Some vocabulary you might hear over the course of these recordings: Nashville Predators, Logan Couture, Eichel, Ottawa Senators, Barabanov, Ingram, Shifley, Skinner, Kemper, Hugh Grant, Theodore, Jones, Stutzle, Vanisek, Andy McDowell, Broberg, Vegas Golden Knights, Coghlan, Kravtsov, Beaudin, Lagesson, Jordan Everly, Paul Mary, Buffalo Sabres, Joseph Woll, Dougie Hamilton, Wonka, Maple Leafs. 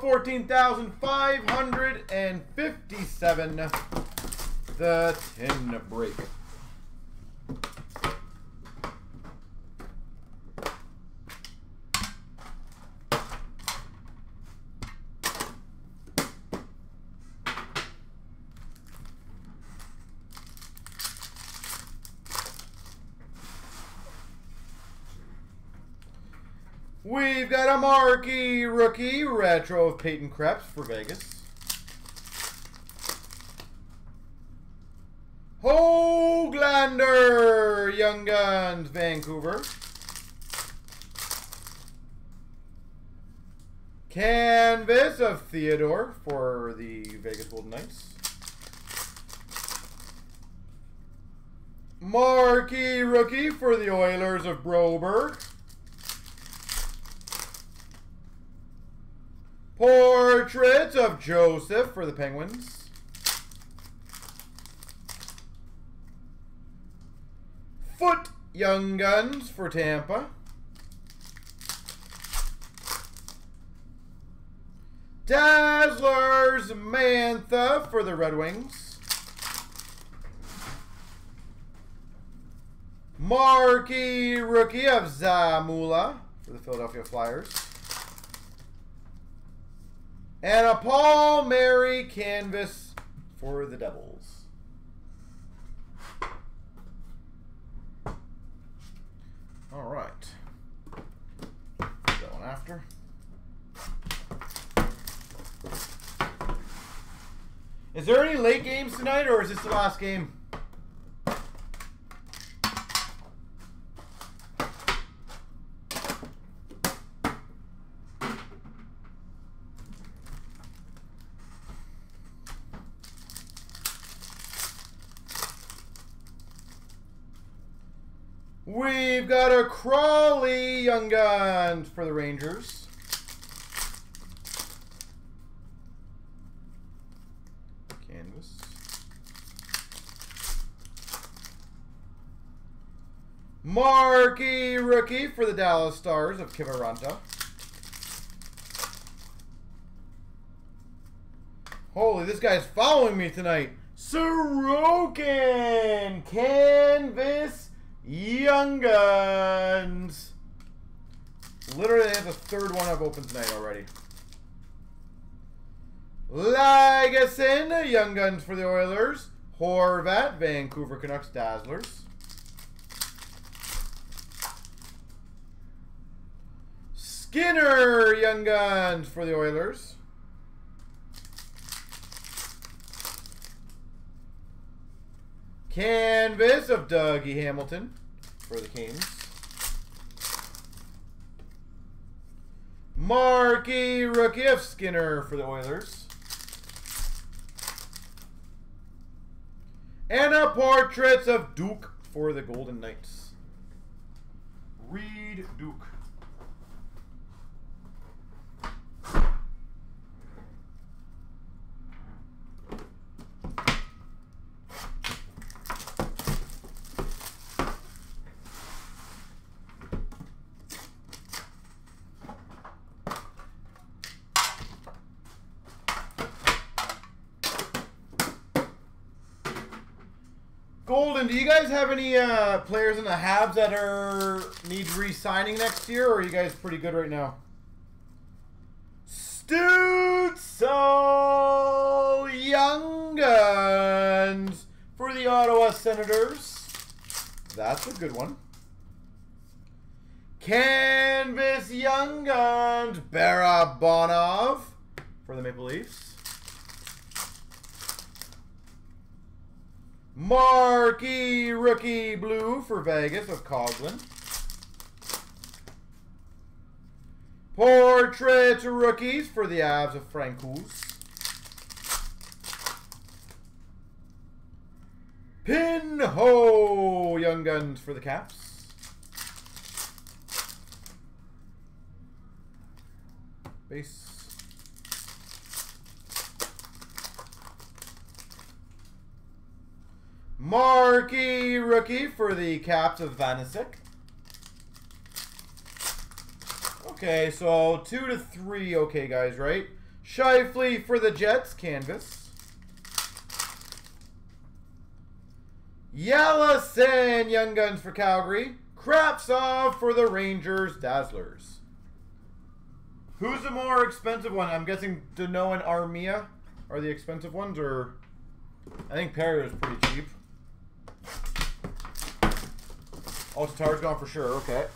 14,557. The tin break. We've got a marquee rookie retro of Peyton Krebs for Vegas. Hoglander, Young Guns, Vancouver. Canvas of Theodore for the Vegas Golden Knights. Marquee rookie for the Oilers of Broberg. Portrait of Joseph for the Penguins. Foot Young Guns for Tampa. Dazzlers Mantha for the Red Wings. Marquee rookie of Zamula for the Philadelphia Flyers. And a Paul Mary canvas for the Devils. All right. That one after. Is there any late games tonight, or is this the last game? We've got a Crawley Young Guns for the Rangers. Canvas. Marquee rookie for the Dallas Stars of Kivaranta. Holy, this guy's following me tonight. Sorokin canvas. Young Guns. Literally, they have the third one I've opened tonight already. Lagesson, Young Guns for the Oilers. Horvat, Vancouver Canucks, Dazzlers. Skinner, Young Guns for the Oilers. Canvas of Dougie Hamilton for the Kings. Marquee rookie of Skinner for the Oilers. And a portraits of Duke for the Golden Knights. Reed Duke. Golden, do you guys have any players in the Habs that need re-signing next year, or are you guys pretty good right now? Stutzle, Young Guns for the Ottawa Senators. That's a good one. Canvas Young Guns, Barabanov for the Maple Leafs. Marquee Rookie Blue for Vegas of Coghlan. Portrait Rookies for the Avs of Frank Hoos. Pinho Young Guns for the Caps. Base. Marquee rookie for the Caps of Vanisek. Okay, so 2 to 3 okay, guys, right? Shifley for the Jets, canvas. Yellison, Young Guns for Calgary. Kravtsov for the Rangers, Dazzlers. Who's the more expensive one? I'm guessing Dano and Armia are the expensive ones, or I think Perry was pretty cheap. Oh, Tatar's gone for sure. Okay.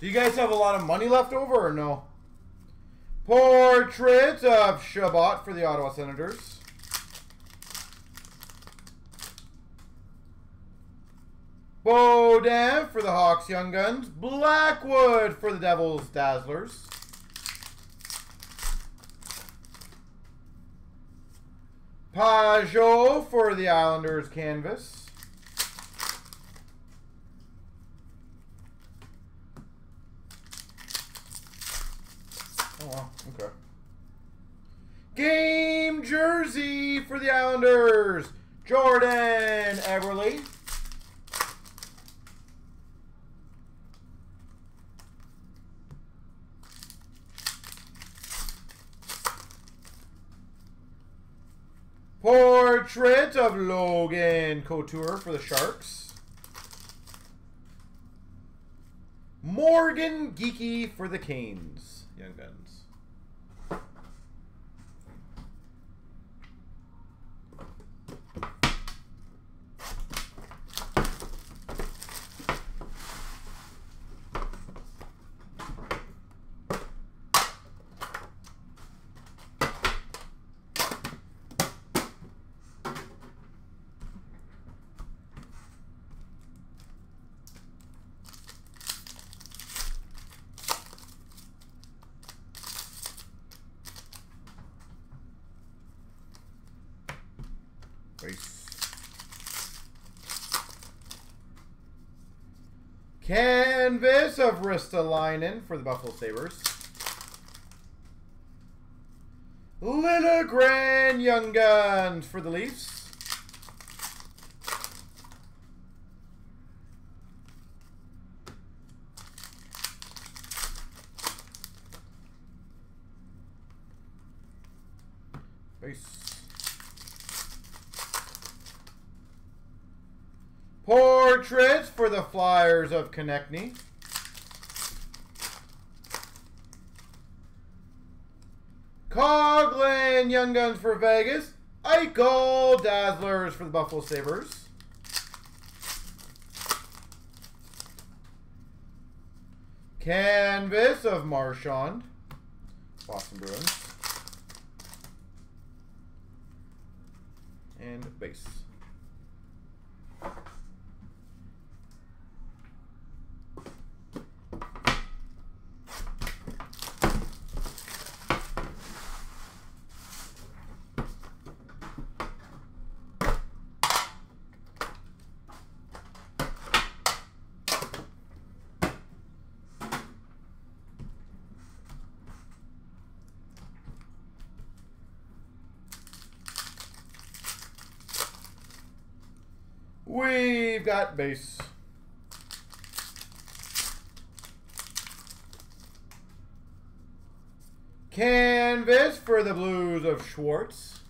Do you guys have a lot of money left over or no? Portrait of Shabbat for the Ottawa Senators. Beaudin for the Hawks, Young Guns. Blackwood for the Devils, Dazzlers. Pajot for the Islanders, canvas. Okay. Game jersey for the Islanders. Jordan Everly. Portrait of Logan Couture for the Sharks. Morgan Geekie for the Canes. Young Guns. Canvas of Ristolainen for the Buffalo Sabres. Lilligren, Young Guns for the Leafs. Nice. Portraits for the Flyers of Konechny. Coghlan, Young Guns for Vegas. Eichel, Dazzlers for the Buffalo Sabres. Canvas of Marchand, Boston Bruins. And base. We've got base. Canvas for the Blues of Schwartz.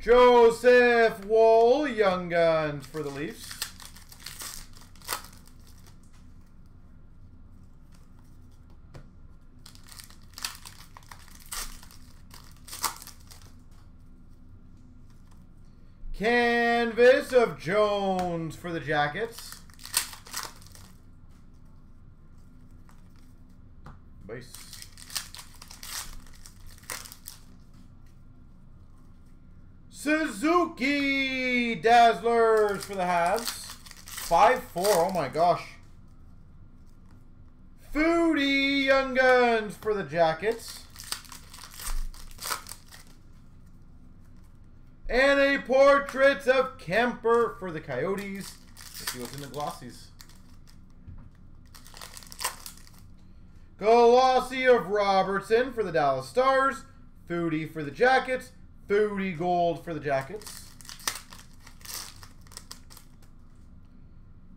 Joseph Woll, Young Guns for the Leafs. Canvas of Jones for the Jackets. Base. Suzuki, Dazzlers for the Habs. 5-4, oh my gosh. Foodie, Young Guns for the Jackets. And a portrait of Kemper for the Coyotes. Let's see what's in the glossies. Glossy of Robertson for the Dallas Stars. Foodie for the Jackets. Foodie Gold for the Jackets.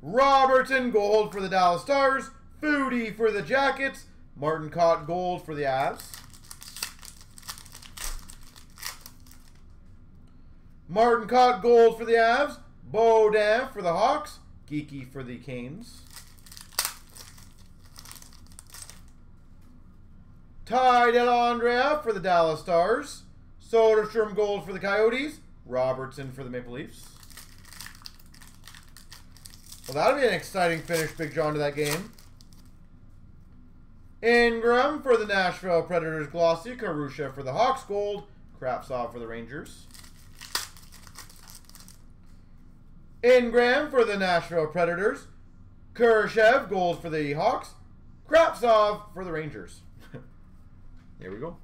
Robertson Gold for the Dallas Stars. Foodie for the Jackets. Martin Kaut Gold for the Avs. Martin Kaut Gold for the Avs. Beaudin for the Hawks. Geeky for the Canes. Ty Dellandrea for the Dallas Stars. Soderstrom Gold for the Coyotes. Robertson for the Maple Leafs. Well, that'll be an exciting finish, Big John, to that game. Ingram for the Nashville Predators glossy. Karusha for the Hawks Gold. Kravtsov for the Rangers. Ingram for the Nashville Predators. Kurashev Gold for the Hawks. Kravtsov for the Rangers. There we go.